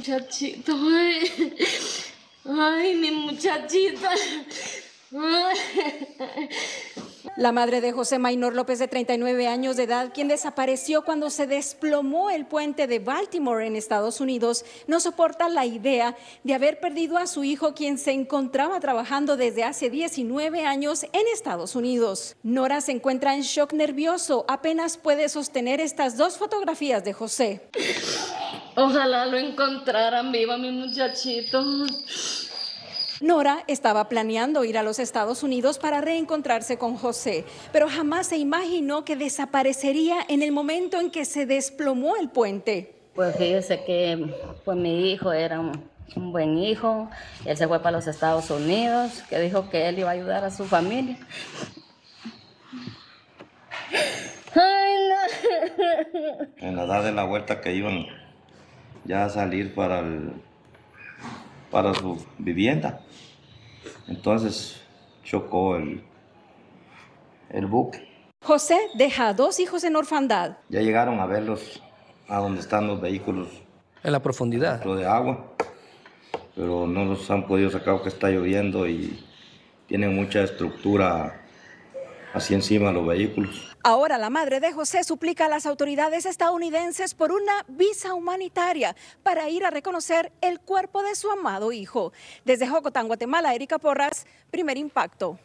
muchachito. Ay, ay, mi muchachito. La madre de José Maynor López, de 39 años de edad, quien desapareció cuando se desplomó el puente de Baltimore en Estados Unidos, no soporta la idea de haber perdido a su hijo, quien se encontraba trabajando desde hace 19 años en Estados Unidos. Nora se encuentra en shock nervioso, apenas puede sostener estas dos fotografías de José. Ojalá lo encontraran vivo, mi muchachito. Nora estaba planeando ir a los Estados Unidos para reencontrarse con José, pero jamás se imaginó que desaparecería en el momento en que se desplomó el puente. Pues fíjese que pues, mi hijo era un buen hijo, él se fue para los Estados Unidos, que dijo que él iba a ayudar a su familia. Ay, no. En la edad de la vuelta que iban ya a salir para su vivienda. Entonces chocó el buque. José deja a dos hijos en orfandad. Ya llegaron a verlos a donde están los vehículos. En la profundidad. Dentro de agua, pero no los han podido sacar porque está lloviendo y tienen mucha estructura así encima de los vehículos. Ahora la madre de José suplica a las autoridades estadounidenses por una visa humanitaria para ir a reconocer el cuerpo de su amado hijo. Desde Jocotán, Guatemala, Ericka Porras, Primer Impacto.